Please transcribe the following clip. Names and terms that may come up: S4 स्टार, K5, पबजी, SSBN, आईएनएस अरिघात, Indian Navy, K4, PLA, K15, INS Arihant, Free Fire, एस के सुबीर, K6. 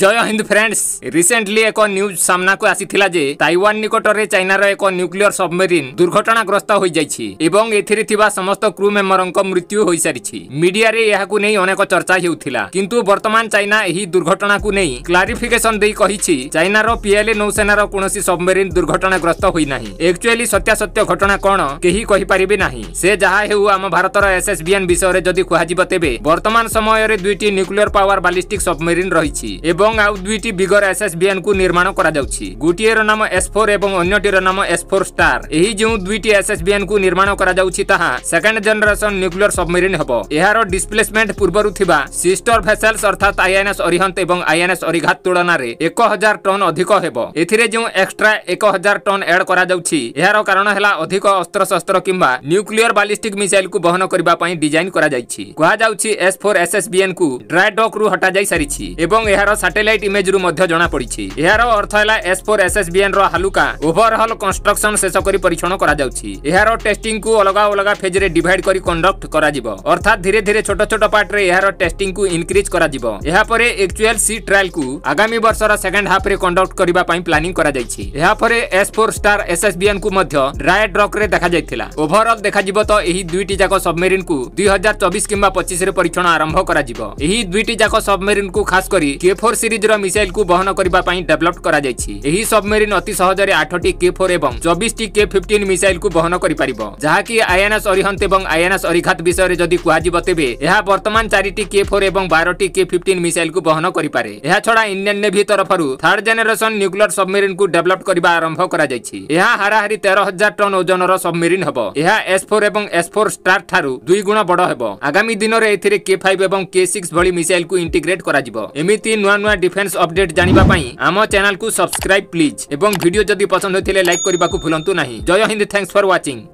जय Hind friends, recently एक news सामना को आसी थिला जे ताइवान निकट रे चाइना रो एक न्यूक्लियर सबमरीन दुर्घटनाग्रस्त होई जाई छी एवं एथिरे थिबा समस्त क्रू मेंबर को मृत्यु होई सारी छी। मीडिया रे यहा को नै अनेक चर्चा हेउथिला, किंतु वर्तमान चाइना एही दुर्घटना को नै क्लारिफिकेशन देई कहि छी चाइना रो पीएलए नौसेना रो कोनोसी सबमरीन दुर्घटनाग्रस्त होई नाही। एक्चुअली सत्यासत्य घटना कोन केही कहि परिबे नाही। से जहा हेउ आम भारत रो एसएसबीएन विषय रे जदि कुहा जिबो तेबे वर्तमान समय रे दुईटी न्यूक्लियर पावर बालिस्टिक सबमरीन रही छी एवं आउ दुईटी बिगर एसएसबीएन को निर्माण करा जाउछि। गुटीर नाम S4 एवं अन्यटीर नाम S4 स्टार। एही जे दुईटी एसएसबीएन को निर्माण करा जाउछि ताहा सेकंड जनरेशन न्यूक्लियर सबमरीन हबो। एहारो डिस्प्लेसमेंट पूर्वरु थिबा सिस्टर वेसल्स अर्थात आईएनएस अरिहंत एवं आईएनएस अरिघात तुलना रे 1000 टन अधिक हेबो। एथिरे जे एक्स्ट्रा 1000 टन ऐड करा जाउछि एहारो कारण हला अधिक अस्त्र शस्त्र किंबा न्यूक्लियर बैलिस्टिक मिसाइल को बहन करबा पई डिजाइन करा जाइछि। कहा जाउछि S4 एसएसबीएन को ड्राई डॉक रु हटा जाई सारिछि एवं एहारो सैटेलाइट इमेज रु मध्य जना पड़ीछि। एहार अर्थ हैला S4 एसएसबीएन रो हालुका ओवरऑल कंस्ट्रक्शन शेष करी परीक्षण करा जाउछि। एहार टेस्टिंग को अलगा अलगा फेज रे डिवाइड करी कंडक्ट करा जिवो, अर्थात धीरे धीरे छोट छोट पार्ट रे एहार टेस्टिंग को इनक्रीज करा जिवो। एहा परे एक्चुअल सी ट्रायल को आगामी वर्ष रा सेकंड हाफ रे कंडक्ट करिबा पई प्लानिंग करा जाइछि। एहा परे S4 स्टार एसएसबीएन को मध्य ड्राई डॉक रे देखा जाइथिला। ओवरऑल देखा जिवो तो एही दुईटी जाको सबमरीन को 2024 किंबा 25 रे परीक्षण आरंभ करा जिवो। एही दुईटी जाको सबमरीन को खास करी K4 सीरीज रो मिसाइल को बहन करबा पई डेवलप करा जाई छी। एही सबमरीन अति सहज रे 8टी K4 एवं 24टी K15 मिसाइल को बहन करि परिबो। जहा कि आईएनएस अरिहंत एवं आईएनएस अरिघात विषय रे जदि कुहा जिवो तेबे एहा वर्तमान 4टी K4 एवं 12टी K15 मिसाइल को बहन करि पारे। एहा छडा इंडियन नेवी तरफरु थर्ड जनरेशन न्यूक्लियर सबमरीन को डेवलप करबा आरंभ करा जाई छी। एहा हाराहारी 13000 टन ओजन रो सबमरीन हबो। एहा S4 एवं S4 स्टार थारु 2 गुणा बडो हेबो। आगामी दिन रे एथिरे K5 एवं K6 भली मिसाइल को इंटीग्रेट करा जिवो। एमिति नुआ नुआ डिफेंस अपडेट जानिबा पई आमो चैनल को सब्सक्राइब प्लीज एवं वीडियो जदि पसंद होइथिले लाइक करिबा को भूलंतु नाही। जय हिंद, थैंक्स फॉर वाचिंग।